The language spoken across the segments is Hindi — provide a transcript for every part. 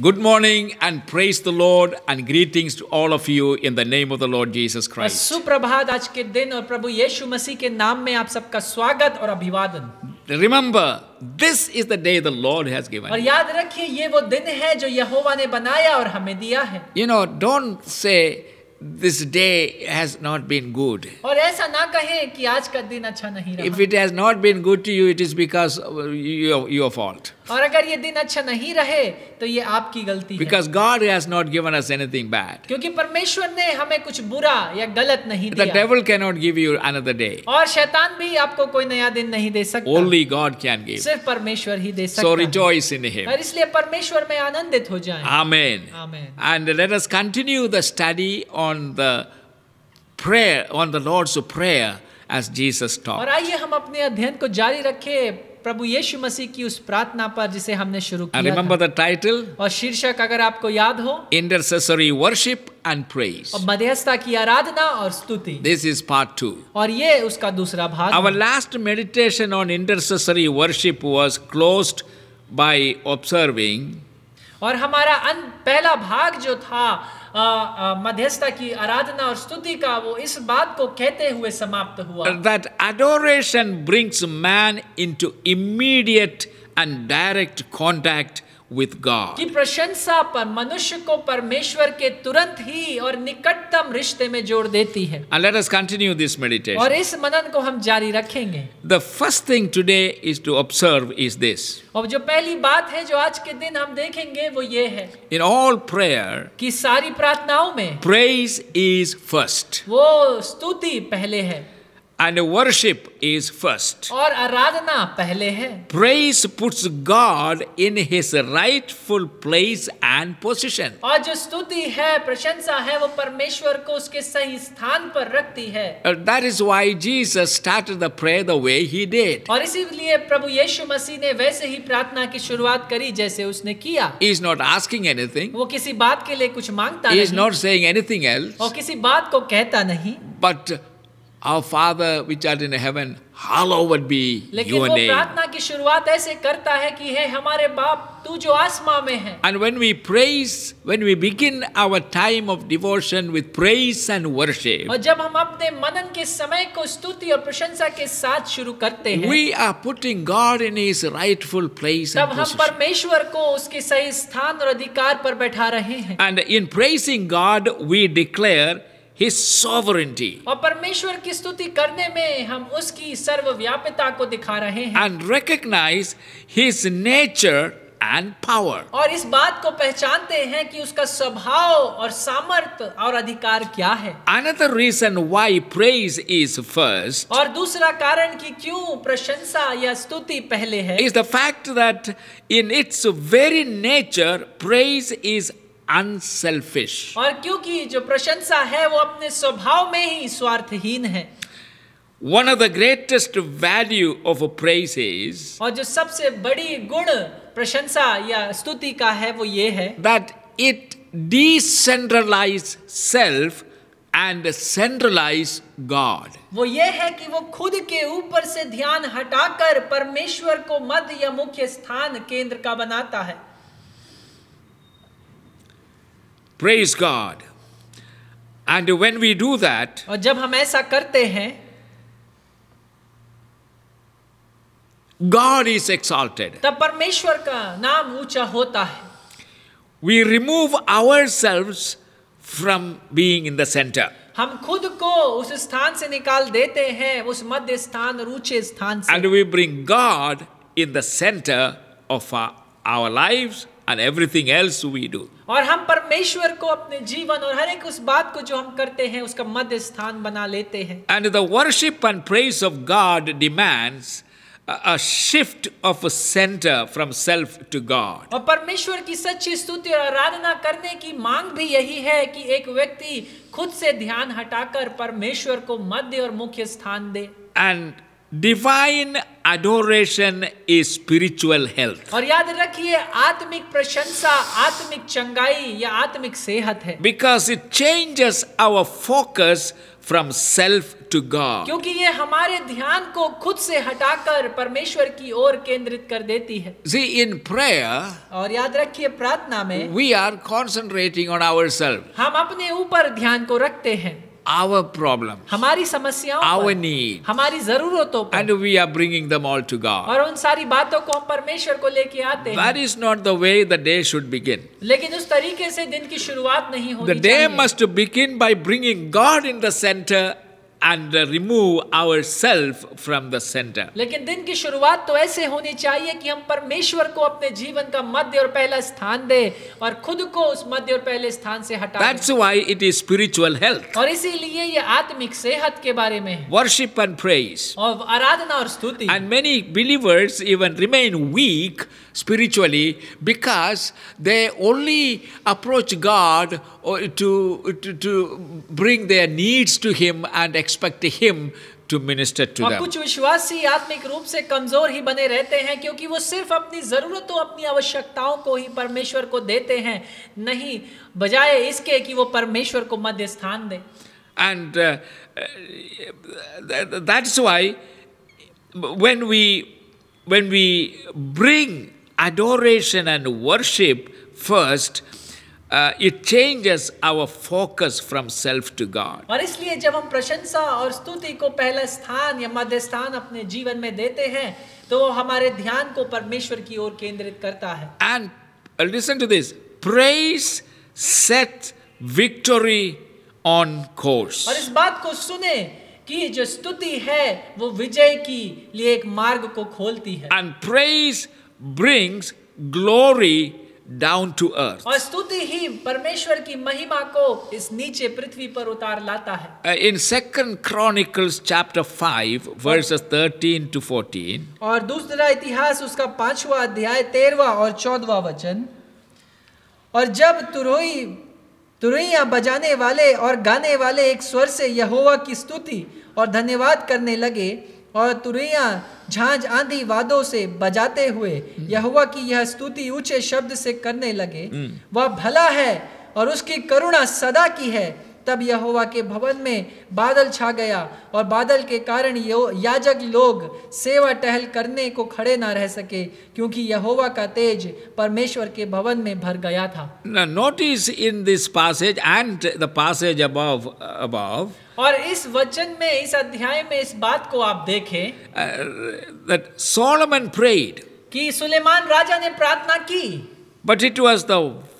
Good morning and praise the Lord and greetings to all of you in the name of the Lord Jesus Christ. सुप्रभात आज के दिन और प्रभु यीशु मसीह के नाम में आप सबका स्वागत और अभिवादन. Remember, this is the day the Lord has given. और याद रखिए ये वो दिन है जो यहोवा ने बनाया और हमें दिया है. You know, don't say this day has not been good. और ऐसा ना कहें कि आज का दिन अच्छा नहीं रहा. If it has not been good to you, it is because your fault. और अगर ये दिन अच्छा नहीं रहे तो ये आपकी गलती है. Because God has not given us anything bad. क्योंकि परमेश्वर ने हमें कुछ बुरा या गलत नहीं दिया. The devil cannot give you another day. और शैतान भी आपको कोई नया दिन नहीं दे सकता. Only God can give. सिर्फ परमेश्वर ही दे सकता है. So rejoice in Him. और इसलिए परमेश्वर में आनंदित हो जाएं. Amen. Amen. And let us continue the study on the Lord's prayer as Jesus taught. और आइए हम अपने अध्ययन को जारी रखें प्रभु यीशु मसीह की उस प्रार्थना पर जिसे हमने शुरू किया. Remember the title. और शीर्षक अगर आपको याद हो, Intercessory worship and praise. और मध्यस्थता की आराधना और स्तुति. This is part 2. और ये उसका दूसरा भाग. Our last meditation on intercessory worship was closed by observing. और हमारा पहला भाग जो था मध्यस्थता की आराधना और स्तुति का, वो इस बात को कहते हुए समाप्त हुआ. That adoration brings man into immediate and direct contact with God. कि प्रशंसा पर मनुष्य को परमेश्वर के तुरंत ही और निकटतम रिश्ते में जोड़ देती है. And let us continue this meditation. और इस मनन को हम जारी रखेंगे. The first thing today is to observe is this. और जो पहली बात है जो आज के दिन हम देखेंगे वो ये है. In all prayer. कि सारी प्रार्थनाओं में. Praise is first. वो स्तुति पहले है. And worship is first. और आराधना पहले है. Praise puts God in His rightful place and position. और जो स्तुति है, प्रशंसा है, वो परमेश्वर को उसके सही स्थान पर रखती है. That is why Jesus started the prayer the way He did. और इसीलिए प्रभु यीशु मसीह ने वैसे ही प्रार्थना की शुरुआत करी जैसे उसने किया. He is not asking anything. वो किसी बात के लिए कुछ मांगता नहीं. He is not saying anything else. और किसी बात को कहता नहीं. But Our Father which art in heaven, hallowed be your name. लेकिन वो प्रार्थना की शुरुआत ऐसे करता है कि हे हमारे बाप तू जो आसमां में है. And when we praise, when we begin our time of devotion with praise and worship. और जब हम अपने मनन के समय को स्तुति और प्रशंसा के साथ शुरू करते हैं. We are putting God in His rightful place. तब हम परमेश्वर को उसके सही स्थान और अधिकार पर बैठा रहे हैं. And in praising God, we declare His sovereignty. और परमेश्वर की स्तुति करने में हम उसकी सर्वव्यापकता को दिखा रहे हैं. And recognize His nature and power. और इस बात को पहचानते हैं कि उसका स्वभाव और सामर्थ्य और अधिकार क्या है. Another reason why praise is first. और दूसरा कारण कि क्यों प्रशंसा या स्तुति पहले है. Is the fact that in its very nature praise is unselfish. और क्योंकि जो प्रशंसा है वो अपने स्वभाव में ही स्वार्थहीन है. One of the greatest value of a praise is. और जो सबसे बड़ी गुण प्रशंसा या स्तुति का है वो ये है. That it decentralizes self and centralizes God. वो ये है कि वो खुद के ऊपर से ध्यान हटाकर परमेश्वर को मध्य या मुख्य स्थान केंद्र का बनाता है. Praise God. And when we do that, और जब हम ऐसा करते हैं, God is exalted. तब परमेश्वर का नाम ऊंचा होता है. We remove ourselves from being in the center. हम खुद को उस स्थान से निकाल देते हैं, उस मध्य स्थान और ऊंचे स्थान से. And we bring God in the center of our lives. And everything else we do. और हम परमेश्वर को अपने जीवन और हर एक उस बात को जो हम करते हैं उसका मध्य स्थान बना लेते हैं. And the worship and praise of God demands a shift of a center from self to God. और परमेश्वर की सच्ची स्तुति और आराधना करने की मांग भी यही है कि एक व्यक्ति खुद से ध्यान हटाकर परमेश्वर को मध्य और मुख्य स्थान दे. And Divine adoration is spiritual health. और याद रखिए आत्मिक प्रशंसा आत्मिक चंगाई या आत्मिक सेहत है. Because it changes our focus from self to God. क्योंकि ये हमारे ध्यान को खुद से हटाकर परमेश्वर की ओर केंद्रित कर देती है. See, in prayer, और याद रखिए प्रार्थना में we are concentrating on ourselves. हम अपने ऊपर ध्यान को रखते हैं. Our problem, हमारी समस्याओं, our need, हमारी जरूरतों पर, and we are bringing them all to God. और उन सारी बातों को हम परमेश्वर को लेके आते हैं. That is not the way the day should begin. लेकिन उस तरीके से दिन की शुरुआत नहीं होनी चाहिए. The day must begin by bringing God in the center and remove ourselves from the center. लेकिन दिन की शुरुआत तो ऐसे होनी चाहिए कि हम परमेश्वर को अपने जीवन का मध्य और पहला स्थान दे और खुद को उस मध्य और पहले स्थान से हटा. That's why it is spiritual health. और इसीलिए ये आत्मिक सेहत के बारे में है. Worship and praise. और आराधना और स्तुति. And many believers even remain weak spiritually because they only approach God to bring their needs to Him and expect Him to minister to them. कुछ विश्वासी आत्मिक रूप से कमजोर ही बने रहते हैं क्योंकि वो सिर्फ अपनी जरूरतों अपनी आवश्यकताओं को ही परमेश्वर को देते हैं, नहीं बजाय इसके कि वो परमेश्वर को मध्य स्थान दें. And that's why when we bring adoration and worship first, it changes our focus from self to God. और इसलिए जब हम प्रशंसा और स्तुति को पहला स्थान या मध्य स्थान अपने जीवन में देते हैं तो हमारे ध्यान को परमेश्वर की ओर केंद्रित करता है. And listen to this, praise set victory on course. और इस बात को सुने कि जो स्तुति है वो विजय की लिए एक मार्ग को खोलती है. And praise brings glory down to earth. और स्तुति ही परमेश्वर की महिमा को इस नीचे पृथ्वी पर उतार लाता है. In 2nd Chronicles chapter 5 verses 13 to 14. और दूसरा इतिहास उसका 5वां अध्याय 13वां और 14वां वचन. और जब तुरहियां बजाने वाले और गाने वाले एक स्वर से यहोवा की स्तुति और धन्यवाद करने लगे और तुरहियां झांझ आंधी वादों से बजाते हुए यहोवा की यह स्तुति ऊंचे शब्द से करने लगे. वह भला है और उसकी करुणा सदा की है. तब यहोवा के भवन में बादल छा गया और बादल के कारण याजक लोग सेवा टहल करने को खड़े ना रह सके क्योंकि यहोवा का तेज परमेश्वर के भवन में भर गया था. Notice in this passage and the passage above. और इस वचन में इस अध्याय में इस बात को आप देखें दैट सोलोमन प्रेड कि सुलेमान राजा ने प्रार्थना की. But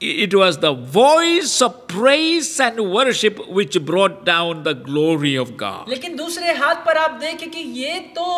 It was the voice of praise and worship which brought down the glory of God. लेकिन दूसरे हाथ पर आप देखें कि ये तो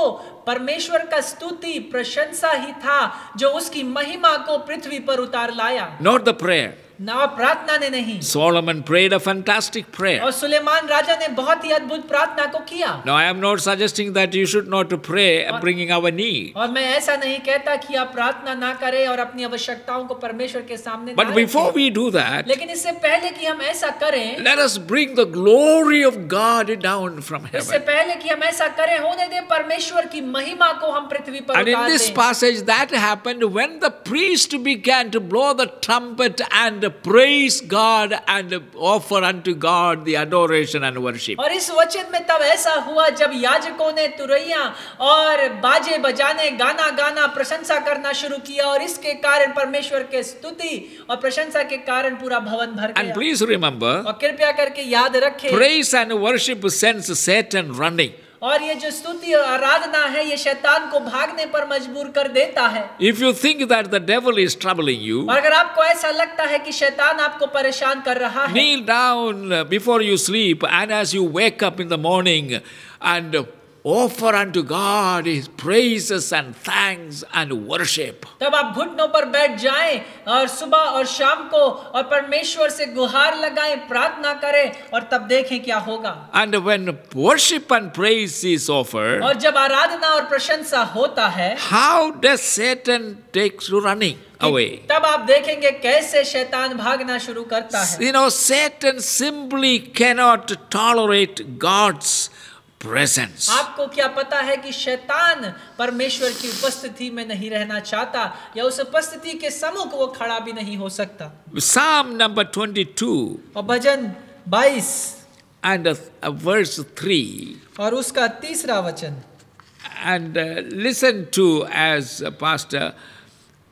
परमेश्वर का स्तुति प्रशंसा ही था जो उसकी महिमा को पृथ्वी पर उतार लाया. Not the prayer. ना प्रार्थना ने नहीं. Solomon prayed a fantastic prayer. और सुलेमान राजा ने बहुत ही अद्भुत प्रार्थना को किया. Now I am not suggesting that you should not pray bringing our need. और मैं ऐसा नहीं कहता कि आप प्रार्थना ना करें और अपनी आवश्यकताओं को परमेश्वर के सामने. But before we do that, लेकिन इससे पहले कि हम ऐसा करें, let us bring the glory of God down from heaven. इससे पहले कि हम ऐसा करें होने दें परमेश्वर की महिमा को हम पृथ्वी पर उतार दें. And in this passage that happened when the priest began to blow the trumpet and praise God and offer unto God the adoration and worship. और इस वचन में तब ऐसा हुआ जब याजकों ने तुरहियां और बाजे बजाने गाना प्रशंसा करना शुरू किया और इसके कारण परमेश्वर के स्तुति और प्रशंसा के कारण पूरा भवन भर गया. And please remember, और कृपया करके याद रखें, praise and worship sends Satan running. और ये जो स्तुति और आराधना है ये शैतान को भागने पर मजबूर कर देता है. If you think that the devil is troubling you, और अगर आपको ऐसा लगता है कि शैतान आपको परेशान कर रहा है, kneel down before you sleep and as you wake up in the morning and offer unto God His praises and thanks and worship. तब आप घुटनों पर बैठ जाएं और सुबह और शाम को और परमेश्वर से गुहार लगाएं, प्रार्थना करें और तब देखें क्या होगा. And when worship and praise is offered, और जब आराधना और प्रशंसा होता है, how does Satan takes to running away? तब आप देखेंगे कैसे शैतान भागना शुरू करता है. You know, Satan simply cannot tolerate God's presence. आपको क्या पता है कि शैतान परमेश्वर की उपस्थिति में नहीं रहना चाहता या उस उपस्थिति के सम्मुख वो खड़ा भी नहीं हो सकता. Psalm number 22 और भजन 22 and verse 3. और उसका तीसरा वचन. And listen to as Pastor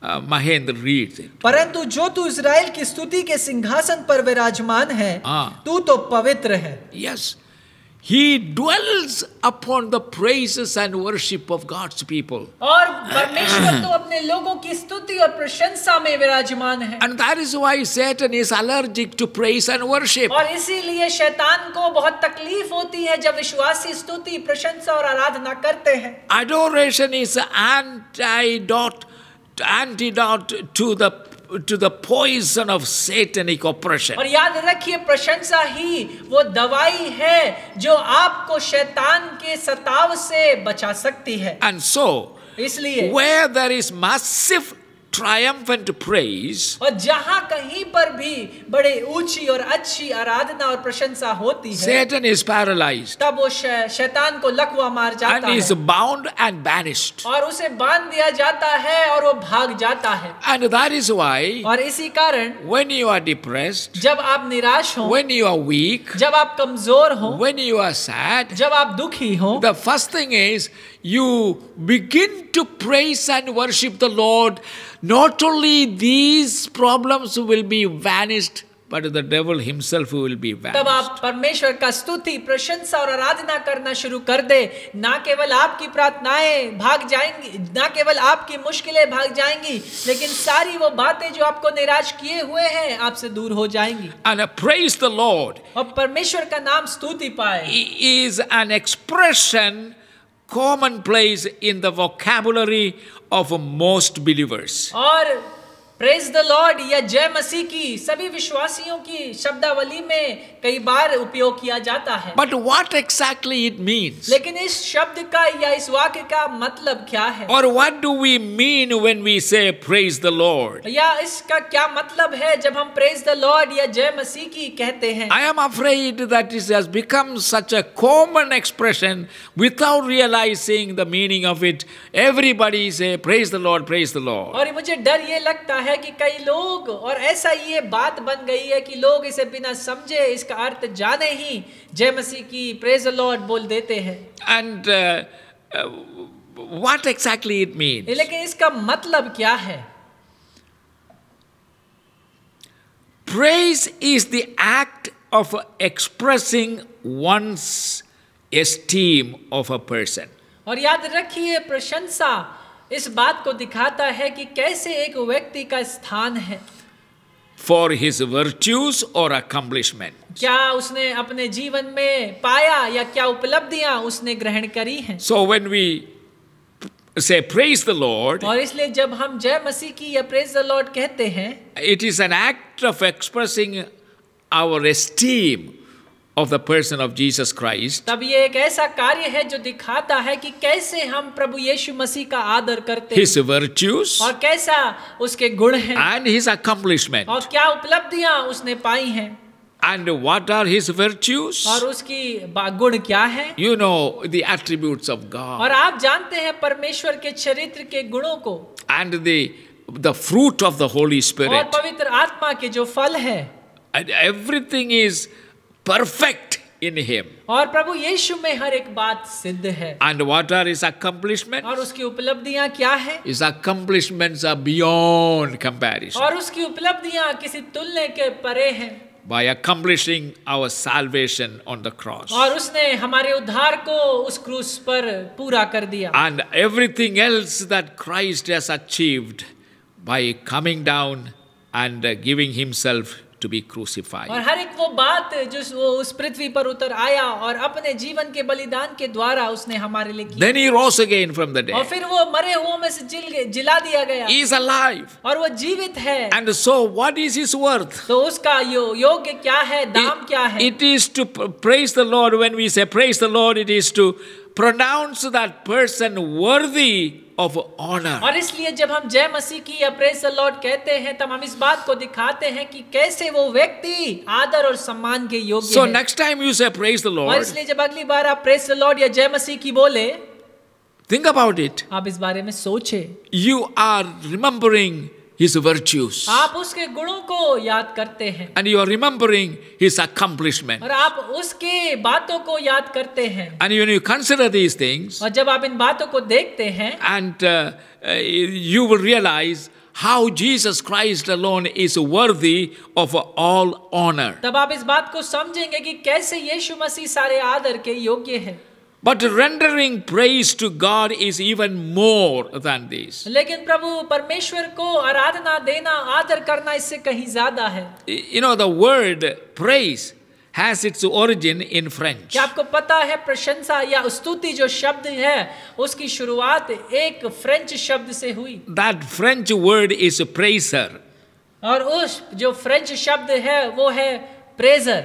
Mahendra read. परंतु जो तू इज़राइल की स्तुति के सिंहासन पर विराजमान है, तू तो पवित्र है. Yes, he dwells upon the praises and worship of God's people. और परमेश्वर तो अपने लोगों की स्तुति और प्रशंसा में विराजमान है. And that is why Satan is allergic to praise and worship. और इसीलिए शैतान को बहुत तकलीफ होती है जब विश्वासी स्तुति, प्रशंसा और आराधना करते हैं. Adoration is antidote to the poison of satanic oppression. और याद रखिए, प्रशंसा ही वो दवाई है जो आपको शैतान के सताव से बचा सकती है. And so, इसलिए where there is massive triumphant praise, और जहाँ कहीं पर भी बड़े ऊंची और अच्छी आराधना और प्रशंसा होती है, Satan is paralyzed. तब वो शैतान को लकवा मार जाता है. And is bound and banished. और उसे बांध दिया जाता है और वो भाग जाता है. And that is why, और इसी कारण, when you are depressed, जब आप निराश हो, when you are weak, जब आप कमजोर हो, when you are sad, जब आप दुखी हो, the first thing is you begin to praise and worship the Lord. Not only these problems will be vanished, but the devil himself will be vanished. तब आप परमेश्वर का स्तुति, प्रशंसा और आराधना करना शुरू कर दे, ना केवल आपकी प्रार्थनाएं भाग जाएंगी, ना केवल आपकी मुश्किलें भाग जाएंगी, लेकिन सारी वो बातें जो आपको निराश किए हुए हैं आपसे दूर हो जाएंगी. And praise the Lord. और परमेश्वर का नाम स्तुति पाए. It is an expression commonplace in the vocabulary of most believers. और praise the Lord या जय मसीह की सभी विश्वासियों की शब्दावली में कई बार उपयोग किया जाता है. But what exactly it means? लेकिन इस शब्द का या इस वाक्य का मतलब क्या है? Or what do we mean when we say praise the Lord? या इसका क्या मतलब है जब हम praise the Lord या जय मसीह की कहते हैं? I am afraid that it has become such a common expression without realizing the meaning of it. Everybody say praise the Lord, praise the Lord. और मुझे डर ये लगता है कि कई लोग, और ऐसा ये बात बन गई है कि लोग इसे बिना समझे, इसका अर्थ जाने ही जय मसीह की, प्रेज द लॉर्ड बोल देते हैं. And what exactly it means? लेकिन इसका मतलब क्या है? Praise is the act of expressing one's esteem of a person. और याद रखिए, प्रशंसा इस बात को दिखाता है कि कैसे एक व्यक्ति का स्थान है. For his virtues or accomplishment. क्या उसने अपने जीवन में पाया या क्या उपलब्धियां उसने ग्रहण करी हैं? So when we say praise the Lord. और इसलिए जब हम जय मसीह की या praise the Lord कहते हैं, it is an act of expressing our esteem of the person of Jesus Christ. तब ये एक ऐसा कार्य है जो दिखाता है कि कैसे हम प्रभु यीशु मसीह का आदर करते हैं. His virtues. और कैसा उसके गुण हैं. And his accomplishment. और क्या उपलब्धियां उसने पाई हैं. And what are his virtues? और उसकी गुण क्या है? You know the attributes of God. और आप जानते हैं परमेश्वर के चरित्र के गुणों को. And the fruit of the Holy Spirit. और पवित्र आत्मा के जो फल हैं. And everything is perfect in him. और प्रभु यीशु में हर एक बात सिद्ध है. And what are his accomplishments? और उसकी उपलब्धियां क्या है? His accomplishments are beyond comparison. और उसकी उपलब्धियां किसी तुलने के परे हैं. By accomplishing our salvation on the cross. और उसने हमारे उद्धार को उस क्रूस पर पूरा कर दिया. And everything else that Christ has achieved by coming down and giving himself to be crucified. और हर एक वो बात जो वो उस पृथ्वी पर उतर आया और अपने जीवन के बलिदान के द्वारा उसने हमारे लिए की. Then he rose again from the dead. और फिर वो मरे हुओं में से जिला दिया गया. He is alive. और वो जीवित है. And so what is his worth? तो उसका योग्य क्या है, दाम क्या है? It is to praise the Lord. When we say praise the Lord, it is to pronounce that person worthy of honor. और इसलिए जब हम जय मसीह की या प्रेज द लॉर्ड कहते हैं, तब हम इस बात को दिखाते हैं कि कैसे वो व्यक्ति आदर और सम्मान के योग्य है. So next time you say praise the Lord. और इसलिए जब अगली बार आप प्रेज द लॉर्ड या जय मसीह की बोले, think about it. आप इस बारे में सोचे. You are remembering his virtues. आप उसके गुणों को याद करते हैं. And you are remembering his accomplishment. और आप उसके बातों को याद करते हैं. And when you consider these things, और जब आप इन बातों को देखते हैं, and you will realize how Jesus Christ alone is worthy of all honor. तब आप इस बात को समझेंगे कि कैसे यीशु मसीह सारे आदर के योग्य हैं. But rendering praise to God is even more than this. लेकिन प्रभु परमेश्वर को आराधना देना, आदर करना इससे कहीं ज़्यादा है. You know the word praise has its origin in French. क्या आपको पता है प्रशंसा या स्तुति जो शब्द है उसकी शुरुआत एक फ्रेंच शब्द से हुई. That French word is praiser. और उस जो फ्रेंच शब्द है वो है praiser.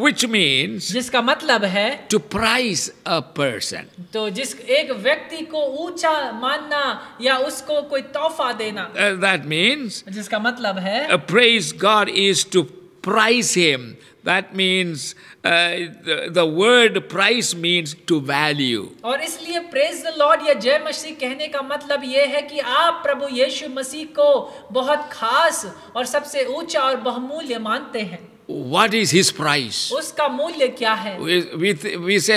Which means जिसका मतलब है to praise a person. तो जिस एक व्यक्ति को ऊंचा मानना या उसको कोई तोहफा देना. That means जिसका मतलब है praise God is to praise Him. That means the word praise means to value. और इसलिए praise the Lord या जय मसीह कहने का मतलब ये है कि आप प्रभु यीशु मसीह को बहुत खास और सबसे ऊंचा और बहुमूल्य मानते हैं. What is his price? उसका मूल्य क्या है? We say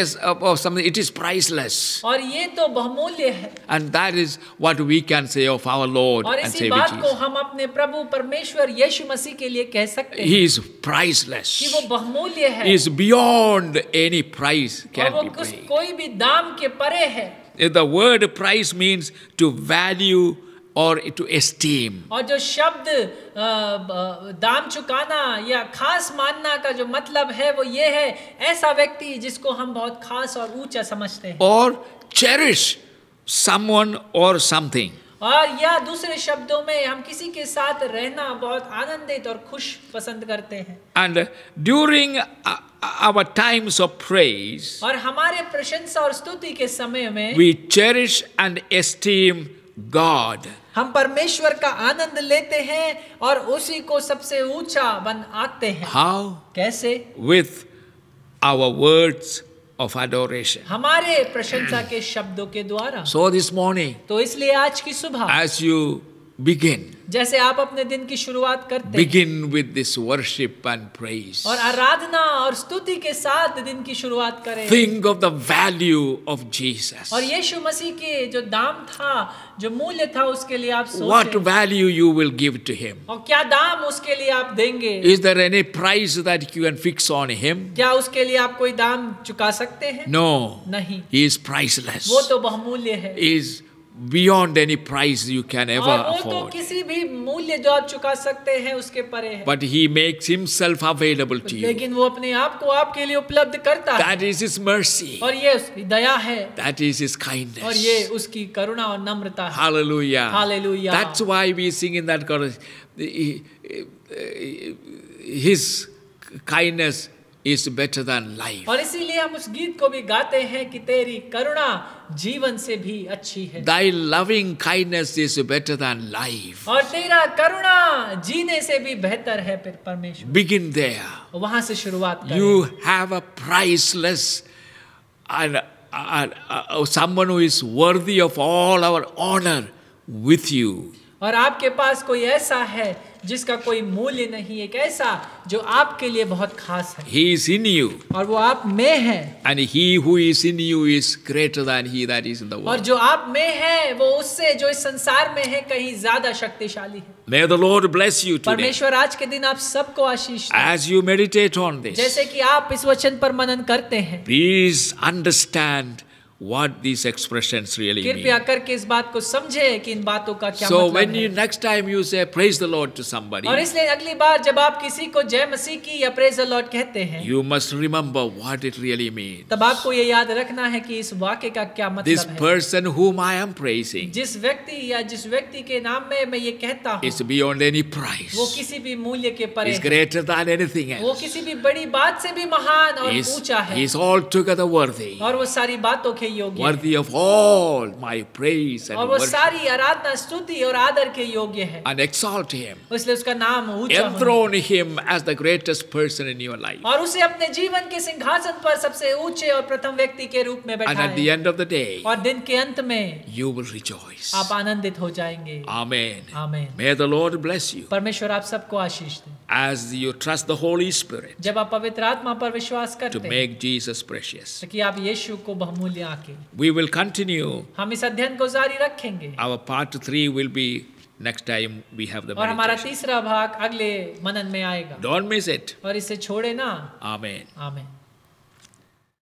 something. It is priceless. और ये तो बहुमूल्य है. And that is what we can say of our Lord and Savior Jesus. और इसी बात को हम अपने प्रभु परमेश्वर यीशु मसीह के लिए कह सकते हैं. He is priceless. कि वो बहुमूल्य है. He is beyond any price can be paid. और वो कोई भी दाम के परे है. The word price means to value or to esteem. और जो शब्द दाम चुकाना या खास मानना का जो मतलब है वो ये है ऐसा व्यक्ति जिसको हम बहुत खास और ऊंचा समझते हैं. Or cherish someone or something. और या दूसरे शब्दों में हम किसी के साथ रहना बहुत आनंदित और खुश पसंद करते हैं. And during our times of praise, और हमारे प्रशंसा और स्तुति के समय में, we cherish and esteem God. हम परमेश्वर का आनंद लेते हैं और उसी को सबसे ऊंचा बनाते हैं. How? कैसे? With our words of adoration. हमारे प्रशंसा के शब्दों के द्वारा. So this morning. तो इसलिए आज की सुबह. As you begin. जैसे आप अपने दिन की शुरुआत करते हैं. Begin with this worship and praise. और आराधना और स्तुति के साथ दिन की शुरुआत करें. Think of the value of Jesus. और यीशु मसीह के जो दाम था, जो मूल्य था, उसके लिए आप सोचें. What value you will give to him? और क्या दाम उसके लिए आप देंगे? Is there any price that you can fix on him? क्या उसके लिए आप कोई दाम चुका सकते हैं? No. नहीं. He is priceless. वो तो बहुमूल्य है. Is beyond any price you can ever afford. किसी भी मूल्य जो आप चुका सकते हैं उसके परे है. But he makes himself available to you. लेकिन वो अपने आप को आपके लिए उपलब्ध करता है. That is his mercy. और ये उसकी दया है. That is his kindness. और ये उसकी करुणा और नम्रता है. Hallelujah. Hallelujah. That's why we sing in that chorus. His kindness is better than life. और इसीलिए हम उस गीत को भी गाते हैं कि तेरी करुणा जीवन से भी अच्छी है. Thy loving kindness is better than life. और तेरा करुणा जीने से भी बेहतर है परमेश्वर. Begin there. वहाँ से शुरुआत करें. You have a priceless someone who is worthy of all our honor with you. और आपके पास कोई ऐसा है जिसका कोई मूल्य नहीं, एक ऐसा जो आपके लिए बहुत खास है. He is in you. और वो आप में है. And he who is in you is greater than he that is in the world. और जो आप में है वो उससे जो इस संसार में है कहीं ज्यादा शक्तिशाली है. May the Lord bless you today. परमेश्वर आज के दिन आप सबको आशीष दे. As you meditate on this. जैसे कि आप इस वचन पर मनन करते हैं. Please understand what these expressions really mean. कृपया करके इस बात को समझें कि इन बातों का क्या मतलब है. So when you next time you say praise the Lord to somebody. और इसलिए अगली बार जब आप किसी को जय मसीह की या praise the Lord कहते हैं. You must remember what it really means. तब आपको ये याद रखना है कि इस वाक्य का क्या मतलब है. This person whom I am praising. जिस व्यक्ति या जिस व्यक्ति के नाम में मैं ये कहता हूँ. Is beyond any price. वो किसी भी मूल्य के परे है. Is greater than anything else. वो किसी भी बड़ी बात से भी महान और ऊंचा है. He is altogether worthy. और वो सारी बातों के योग्य, worthy of all my praise and worship, सारी आराधना स्तुति और आदर के योग्य है, and exalt him, इसलिए उसका नाम ऊंचा, enthrone him as the greatest person in your life, और उसे अपने जीवन के सिंहासन पर सबसे ऊंचे और प्रथम व्यक्ति के रूप में बैठाएं, and at the end of the day, और दिन के अंत में, you will rejoice, आप आनंदित हो जाएंगे, amen, amen, may the Lord bless you, परमेश्वर आप सबको आशीष दे, as you trust the Holy Spirit, जब आप पवित्र आत्मा पर विश्वास करते, to make Jesus precious, कि आप यीशु को बहुमूल्य आके, we will continue, हम इस अध्ययन को जारी रखेंगे, our part 3 will be next time we have the meditation, और हमारा तीसरा भाग अगले मनन में आएगा, don't miss it, और इसे छोड़े ना, amen, amen.